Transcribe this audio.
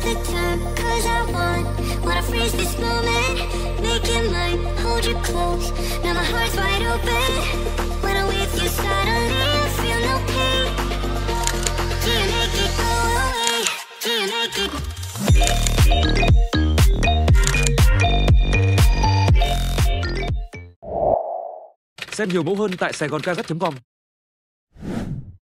perfect time, cause I wanna freeze this moment, make it mine, hold you close, now my heart's wide open, when I'm with you suddenly I feel no pain, do you make it go away, do you make it? Xem nhiều mẫu hơn tại SaigonCarat.com.